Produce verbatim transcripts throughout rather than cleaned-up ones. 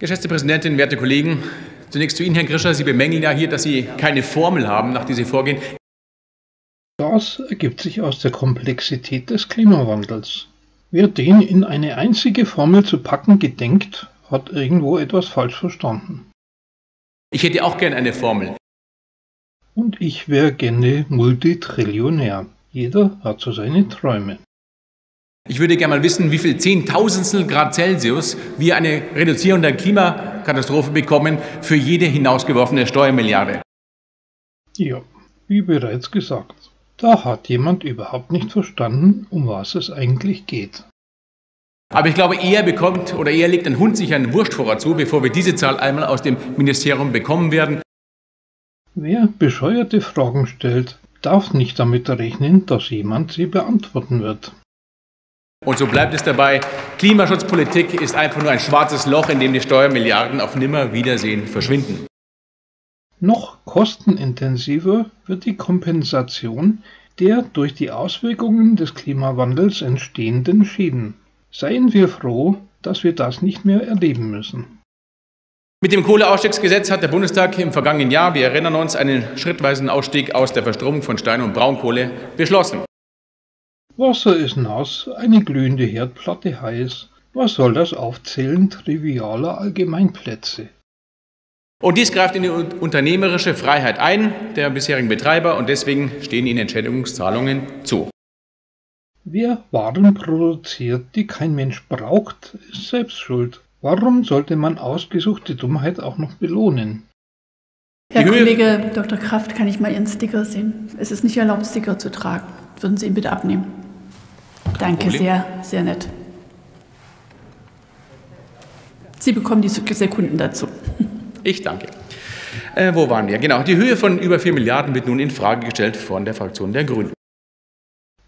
Geschätzte Präsidentin, werte Kollegen! Zunächst zu Ihnen, Herr Grischer. Sie bemängeln ja hier, dass Sie keine Formel haben, nach der Sie vorgehen. Das ergibt sich aus der Komplexität des Klimawandels. Wer den in eine einzige Formel zu packen gedenkt, hat irgendwo etwas falsch verstanden. Ich hätte auch gern eine Formel. Und ich wäre gerne Multitrillionär. Jeder hat so seine Träume. Ich würde gerne mal wissen, wie viel Zehntausendstel Grad Celsius wir eine Reduzierung der Klimakatastrophe bekommen für jede hinausgeworfene Steuermilliarde. Ja, wie bereits gesagt, da hat jemand überhaupt nicht verstanden, um was es eigentlich geht. Aber ich glaube, eher bekommt oder eher legt ein Hund sich einen Wurstvorrat zu, bevor wir diese Zahl einmal aus dem Ministerium bekommen werden. Wer bescheuerte Fragen stellt, darf nicht damit rechnen, dass jemand sie beantworten wird. Und so bleibt es dabei, Klimaschutzpolitik ist einfach nur ein schwarzes Loch, in dem die Steuermilliarden auf Nimmerwiedersehen verschwinden. Noch kostenintensiver wird die Kompensation der durch die Auswirkungen des Klimawandels entstehenden Schäden. Seien wir froh, dass wir das nicht mehr erleben müssen. Mit dem Kohleausstiegsgesetz hat der Bundestag im vergangenen Jahr, wir erinnern uns, einen schrittweisen Ausstieg aus der Verstromung von Stein- und Braunkohle beschlossen. Wasser ist nass, eine glühende Herdplatte heiß. Was soll das Aufzählen trivialer Allgemeinplätze? Und dies greift in die unternehmerische Freiheit ein, der bisherigen Betreiber, und deswegen stehen ihnen Entschädigungszahlungen zu. Wer Waren produziert, die kein Mensch braucht, ist selbst schuld. Warum sollte man ausgesuchte Dummheit auch noch belohnen? Herr Kollege Doktor Kraft, kann ich mal Ihren Sticker sehen? Es ist nicht erlaubt, Sticker zu tragen. Würden Sie ihn bitte abnehmen? Danke, sehr, sehr nett. Sie bekommen die Sekunden dazu. Ich danke. Äh, wo waren wir? Genau, die Höhe von über vier Milliarden wird nun in Frage gestellt von der Fraktion der Grünen.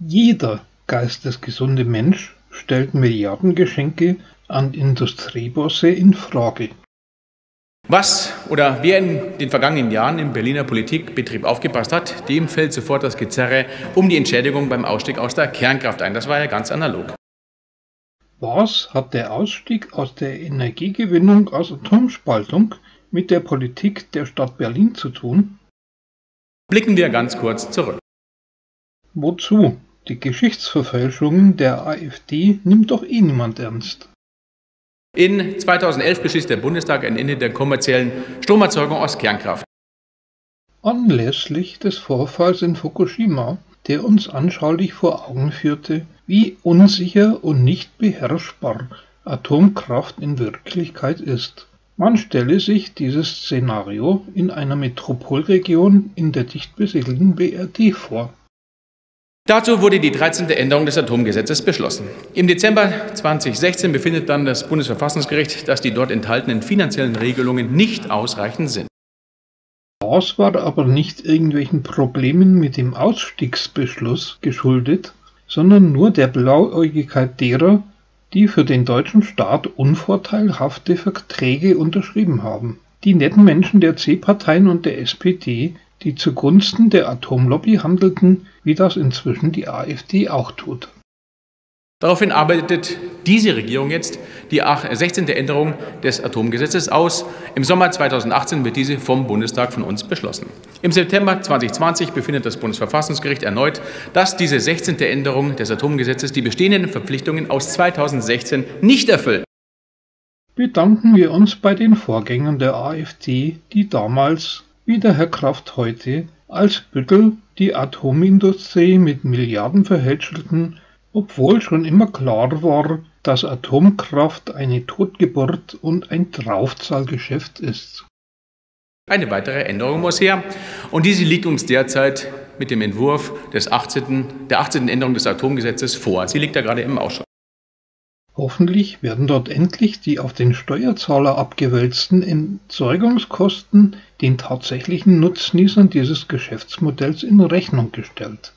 Jeder geistesgesunde Mensch stellt Milliardengeschenke an Industriebosse in Frage. Was oder wer in den vergangenen Jahren im Berliner Politikbetrieb aufgepasst hat, dem fällt sofort das Gezerre um die Entschädigung beim Ausstieg aus der Kernkraft ein. Das war ja ganz analog. Was hat der Ausstieg aus der Energiegewinnung aus Atomspaltung mit der Politik der Stadt Berlin zu tun? Blicken wir ganz kurz zurück. Wozu? Die Geschichtsverfälschungen der AfD nimmt doch eh niemand ernst. In zweitausendelf beschließt der Bundestag ein Ende der kommerziellen Stromerzeugung aus Kernkraft. Anlässlich des Vorfalls in Fukushima, der uns anschaulich vor Augen führte, wie unsicher und nicht beherrschbar Atomkraft in Wirklichkeit ist. Man stelle sich dieses Szenario in einer Metropolregion in der dicht besiedelten B R D vor. Dazu wurde die dreizehnte Änderung des Atomgesetzes beschlossen. Im Dezember zweitausendsechzehn befindet dann das Bundesverfassungsgericht, dass die dort enthaltenen finanziellen Regelungen nicht ausreichend sind. Das war aber nicht irgendwelchen Problemen mit dem Ausstiegsbeschluss geschuldet, sondern nur der Blauäugigkeit derer, die für den deutschen Staat unvorteilhafte Verträge unterschrieben haben. Die netten Menschen der C-Parteien und der S P D, die zugunsten der Atomlobby handelten, wie das inzwischen die AfD auch tut. Daraufhin arbeitet diese Regierung jetzt die sechzehnte Änderung des Atomgesetzes aus. Im Sommer zweitausendachtzehn wird diese vom Bundestag von uns beschlossen. Im September zweitausendzwanzig befindet das Bundesverfassungsgericht erneut, dass diese sechzehnte Änderung des Atomgesetzes die bestehenden Verpflichtungen aus zweitausendsechzehn nicht erfüllt. Bedanken wir uns bei den Vorgängern der AfD, die damals, wie der Herr Kraft heute, als Büttel die Atomindustrie mit Milliarden verhätschelten, obwohl schon immer klar war, dass Atomkraft eine Totgeburt und ein Draufzahlgeschäft ist. Eine weitere Änderung muss her, und diese liegt uns derzeit mit dem Entwurf des achtzehnten der achtzehnten Änderung des Atomgesetzes vor. Sie liegt da gerade im Ausschuss. Hoffentlich werden dort endlich die auf den Steuerzahler abgewälzten Entsorgungskosten den tatsächlichen Nutznießern dieses Geschäftsmodells in Rechnung gestellt.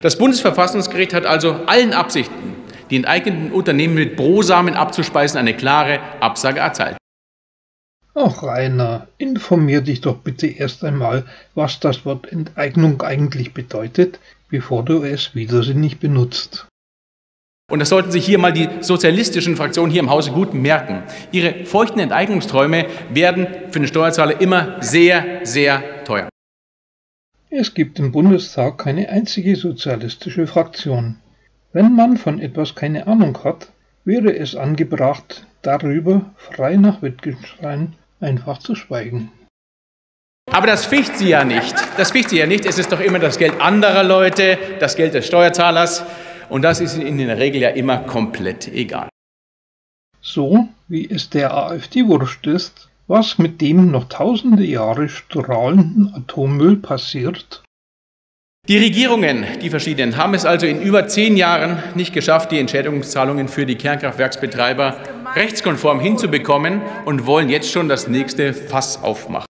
Das Bundesverfassungsgericht hat also allen Absichten, die enteigneten Unternehmen mit Brosamen abzuspeisen, eine klare Absage erteilt. Ach Rainer, informier dich doch bitte erst einmal, was das Wort Enteignung eigentlich bedeutet, bevor du es widersinnig benutzt. Und das sollten sich hier mal die sozialistischen Fraktionen hier im Hause gut merken. Ihre feuchten Enteignungsträume werden für den Steuerzahler immer sehr, sehr teuer. Es gibt im Bundestag keine einzige sozialistische Fraktion. Wenn man von etwas keine Ahnung hat, wäre es angebracht, darüber frei nach Wittgenstein einfach zu schweigen. Aber das ficht sie ja nicht. Das ficht sie ja nicht. Es ist doch immer das Geld anderer Leute, das Geld des Steuerzahlers. Und das ist ihnen in der Regel ja immer komplett egal. So wie es der AfD wurscht ist, was mit dem noch tausende Jahre strahlenden Atommüll passiert? Die Regierungen, die verschiedenen, haben es also in über zehn Jahren nicht geschafft, die Entschädigungszahlungen für die Kernkraftwerksbetreiber rechtskonform hinzubekommen und wollen jetzt schon das nächste Fass aufmachen.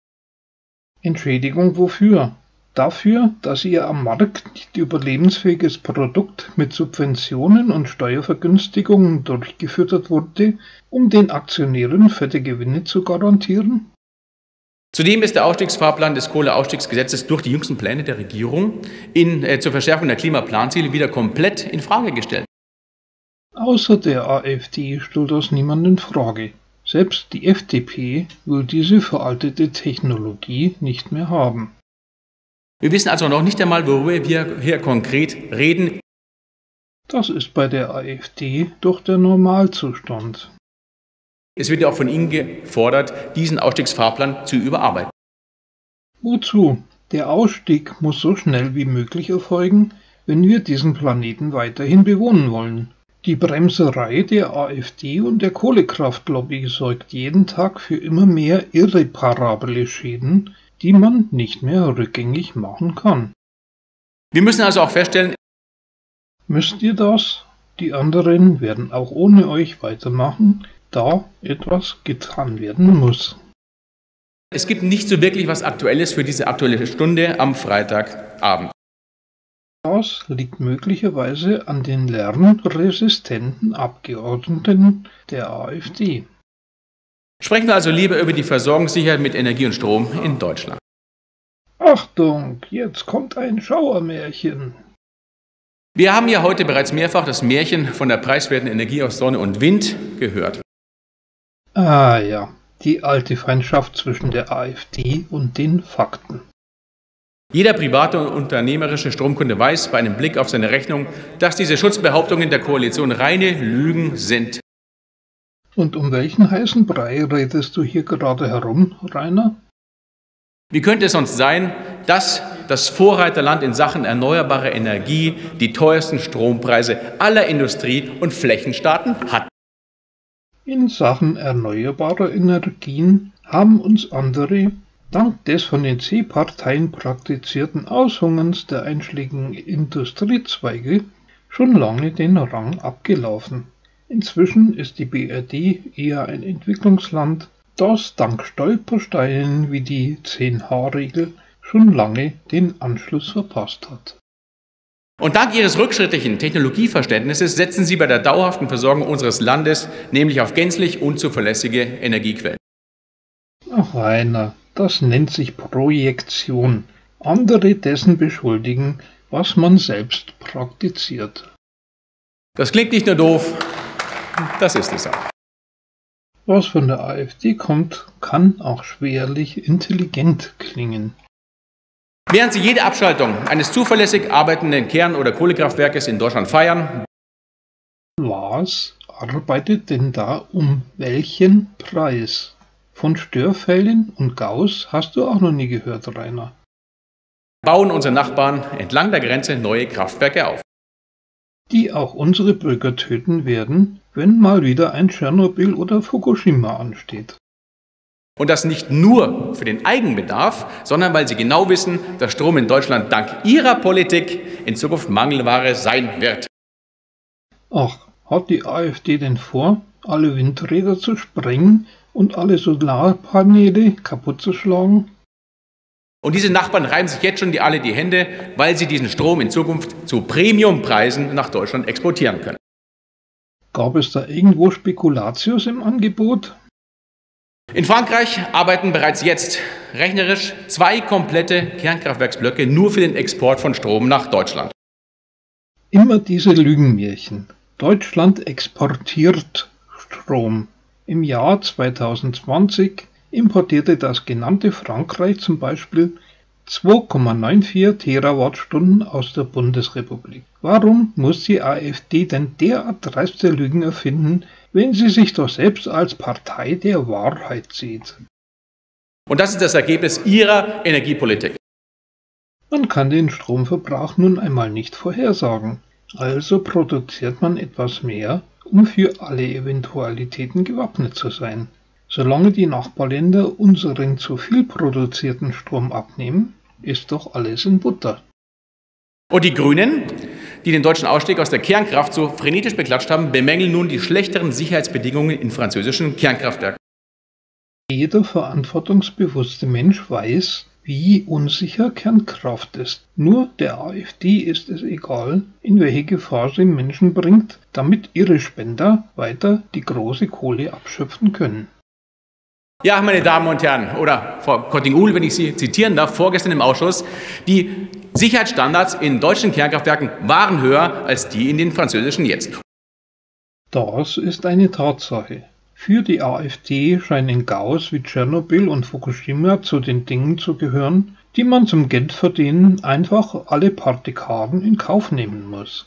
Entschädigung wofür? Dafür, dass ihr am Markt nicht überlebensfähiges Produkt mit Subventionen und Steuervergünstigungen durchgefüttert wurde, um den Aktionären fette Gewinne zu garantieren? Zudem ist der Ausstiegsfahrplan des Kohleausstiegsgesetzes durch die jüngsten Pläne der Regierung in, äh, zur Verschärfung der Klimaplanziele wieder komplett in Frage gestellt. Außer der AfD stellt das niemand in Frage. Selbst die F D P will diese veraltete Technologie nicht mehr haben. Wir wissen also noch nicht einmal, worüber wir hier konkret reden. Das ist bei der AfD doch der Normalzustand. Es wird ja auch von Ihnen gefordert, diesen Ausstiegsfahrplan zu überarbeiten. Wozu? Der Ausstieg muss so schnell wie möglich erfolgen, wenn wir diesen Planeten weiterhin bewohnen wollen. Die Bremserei der AfD und der Kohlekraftlobby sorgt jeden Tag für immer mehr irreparable Schäden, die man nicht mehr rückgängig machen kann. Wir müssen also auch feststellen... Müsst ihr das? Die anderen werden auch ohne euch weitermachen, da etwas getan werden muss. Es gibt nicht so wirklich was Aktuelles für diese Aktuelle Stunde am Freitagabend. Das liegt möglicherweise an den lernresistenten Abgeordneten der AfD. Sprechen wir also lieber über die Versorgungssicherheit mit Energie und Strom in Deutschland. Achtung, jetzt kommt ein Schauermärchen. Wir haben ja heute bereits mehrfach das Märchen von der preiswerten Energie aus Sonne und Wind gehört. Ah ja, die alte Feindschaft zwischen der AfD und den Fakten. Jeder private und unternehmerische Stromkunde weiß bei einem Blick auf seine Rechnung, dass diese Schutzbehauptungen der Koalition reine Lügen sind. Und um welchen heißen Brei redest du hier gerade herum, Rainer? Wie könnte es sonst sein, dass das Vorreiterland in Sachen erneuerbare Energie die teuersten Strompreise aller Industrie- und Flächenstaaten hat? In Sachen erneuerbarer Energien haben uns andere, dank des von den C-Parteien praktizierten Aushungens der einschlägigen Industriezweige, schon lange den Rang abgelaufen. Inzwischen ist die B R D eher ein Entwicklungsland, das dank Stolpersteinen wie die zehn H Regel schon lange den Anschluss verpasst hat. Und dank Ihres rückschrittlichen Technologieverständnisses setzen Sie bei der dauerhaften Versorgung unseres Landes nämlich auf gänzlich unzuverlässige Energiequellen. Ach Rainer, das nennt sich Projektion. Andere dessen beschuldigen, was man selbst praktiziert. Das klingt nicht nur doof, das ist es auch. Was von der AfD kommt, kann auch schwerlich intelligent klingen. Während Sie jede Abschaltung eines zuverlässig arbeitenden Kern- oder Kohlekraftwerkes in Deutschland feiern... Was arbeitet denn da um welchen Preis? Von Störfällen und Gauß hast du auch noch nie gehört, Rainer. Bauen unsere Nachbarn entlang der Grenze neue Kraftwerke auf. Die auch unsere Bürger töten werden, wenn mal wieder ein Tschernobyl oder Fukushima ansteht. Und das nicht nur für den Eigenbedarf, sondern weil sie genau wissen, dass Strom in Deutschland dank ihrer Politik in Zukunft Mangelware sein wird. Ach, hat die AfD denn vor, alle Windräder zu sprengen und alle Solarpaneele kaputt zu schlagen? Und diese Nachbarn reiben sich jetzt schon die alle die Hände, weil sie diesen Strom in Zukunft zu Premiumpreisen nach Deutschland exportieren können. Gab es da irgendwo Spekulatius im Angebot? In Frankreich arbeiten bereits jetzt rechnerisch zwei komplette Kernkraftwerksblöcke nur für den Export von Strom nach Deutschland. Immer diese Lügenmärchen. Deutschland exportiert Strom. Im Jahr zweitausendzwanzig importierte das genannte Frankreich zum Beispiel zwei Komma neun vier Terawattstunden aus der Bundesrepublik. Warum muss die AfD denn derart dreiste Lügen erfinden, wenn sie sich doch selbst als Partei der Wahrheit sieht? Und das ist das Ergebnis ihrer Energiepolitik. Man kann den Stromverbrauch nun einmal nicht vorhersagen. Also produziert man etwas mehr, um für alle Eventualitäten gewappnet zu sein. Solange die Nachbarländer unseren zu viel produzierten Strom abnehmen, ist doch alles in Butter. Und die Grünen, die den deutschen Ausstieg aus der Kernkraft so frenetisch beklatscht haben, bemängeln nun die schlechteren Sicherheitsbedingungen in französischen Kernkraftwerken. Jeder verantwortungsbewusste Mensch weiß, wie unsicher Kernkraft ist. Nur der AfD ist es egal, in welche Gefahr sie Menschen bringt, damit ihre Spender weiter die große Kohle abschöpfen können. Ja, meine Damen und Herren, oder Frau Kotting-Uhl, wenn ich Sie zitieren darf, vorgestern im Ausschuss, die Sicherheitsstandards in deutschen Kernkraftwerken waren höher als die in den französischen jetzt. Das ist eine Tatsache. Für die AfD scheinen Gaus wie Tschernobyl und Fukushima zu den Dingen zu gehören, die man zum Geldverdienen einfach alle paar Dekaden in Kauf nehmen muss.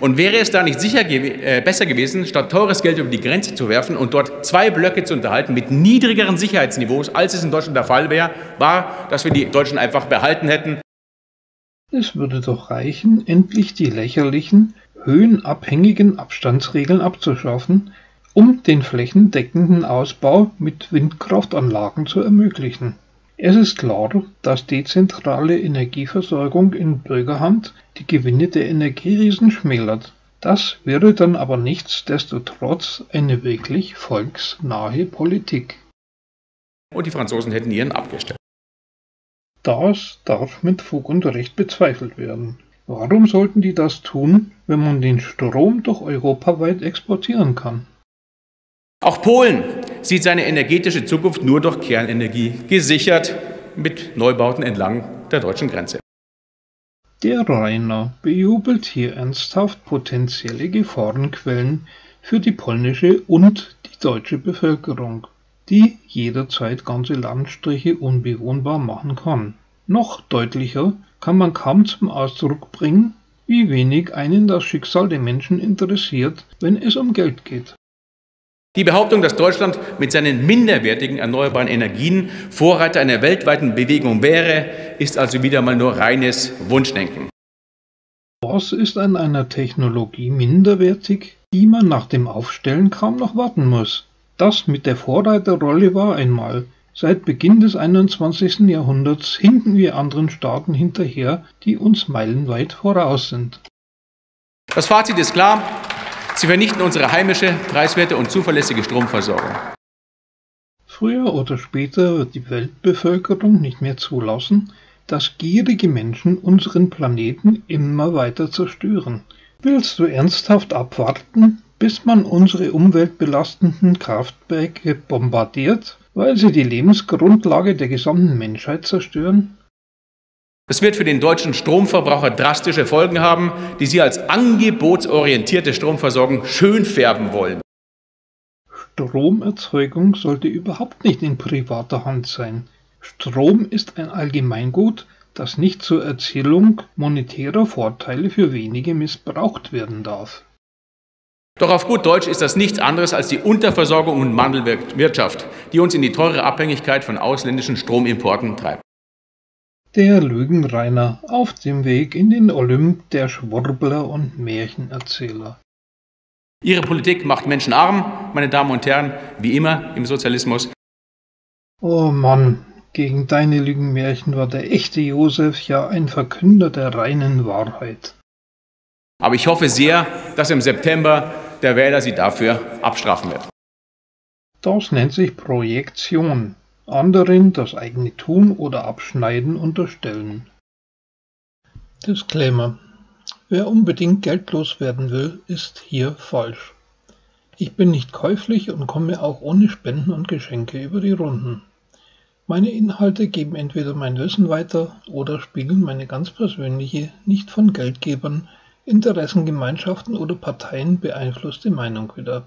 Und wäre es da nicht sicher ge- äh, besser gewesen, statt teures Geld über die Grenze zu werfen und dort zwei Blöcke zu unterhalten mit niedrigeren Sicherheitsniveaus, als es in Deutschland der Fall wäre, war, dass wir die Deutschen einfach behalten hätten? Es würde doch reichen, endlich die lächerlichen, höhenabhängigen Abstandsregeln abzuschaffen, um den flächendeckenden Ausbau mit Windkraftanlagen zu ermöglichen. Es ist klar, dass dezentrale Energieversorgung in Bürgerhand die Gewinne der Energieriesen schmälert. Das wäre dann aber nichtsdestotrotz eine wirklich volksnahe Politik. Und die Franzosen hätten ihren abgestellt. Das darf mit Fug und Recht bezweifelt werden. Warum sollten die das tun, wenn man den Strom doch europaweit exportieren kann? Auch Polen sieht seine energetische Zukunft nur durch Kernenergie gesichert, mit Neubauten entlang der deutschen Grenze. Der Rainer bejubelt hier ernsthaft potenzielle Gefahrenquellen für die polnische und die deutsche Bevölkerung, die jederzeit ganze Landstriche unbewohnbar machen kann. Noch deutlicher kann man kaum zum Ausdruck bringen, wie wenig einen das Schicksal der Menschen interessiert, wenn es um Geld geht. Die Behauptung, dass Deutschland mit seinen minderwertigen erneuerbaren Energien Vorreiter einer weltweiten Bewegung wäre, ist also wieder mal nur reines Wunschdenken. Was ist an einer Technologie minderwertig, die man nach dem Aufstellen kaum noch warten muss? Das mit der Vorreiterrolle war einmal. Seit Beginn des einundzwanzigsten Jahrhunderts hinken wir anderen Staaten hinterher, die uns meilenweit voraus sind. Das Fazit ist klar. Sie vernichten unsere heimische, preiswerte und zuverlässige Stromversorgung. Früher oder später wird die Weltbevölkerung nicht mehr zulassen, dass gierige Menschen unseren Planeten immer weiter zerstören. Willst du ernsthaft abwarten, bis man unsere umweltbelastenden Kraftwerke bombardiert, weil sie die Lebensgrundlage der gesamten Menschheit zerstören? Es wird für den deutschen Stromverbraucher drastische Folgen haben, die Sie als angebotsorientierte Stromversorgung schön färben wollen. Stromerzeugung sollte überhaupt nicht in privater Hand sein. Strom ist ein Allgemeingut, das nicht zur Erzielung monetärer Vorteile für wenige missbraucht werden darf. Doch auf gut Deutsch ist das nichts anderes als die Unterversorgung und Mandelwirtschaft, die uns in die teure Abhängigkeit von ausländischen Stromimporten treibt. Der Lügenreiner auf dem Weg in den Olymp der Schwurbler und Märchenerzähler. Ihre Politik macht Menschen arm, meine Damen und Herren, wie immer im Sozialismus. Oh Mann, gegen deine Lügenmärchen war der echte Josef ja ein Verkünder der reinen Wahrheit. Aber ich hoffe sehr, dass im September der Wähler sie dafür abstrafen wird. Das nennt sich Projektion. Anderen das eigene Tun oder Abschneiden unterstellen. Disclaimer: Wer unbedingt geldlos werden will, ist hier falsch. Ich bin nicht käuflich und komme auch ohne Spenden und Geschenke über die Runden. Meine Inhalte geben entweder mein Wissen weiter oder spiegeln meine ganz persönliche, nicht von Geldgebern Interessengemeinschaften oder Parteien beeinflusste Meinung wieder.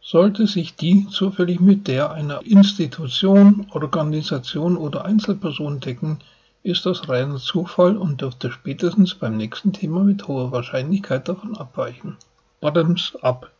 Sollte sich die zufällig mit der einer Institution, Organisation oder Einzelperson decken, ist das reiner Zufall und dürfte spätestens beim nächsten Thema mit hoher Wahrscheinlichkeit davon abweichen. Bottoms up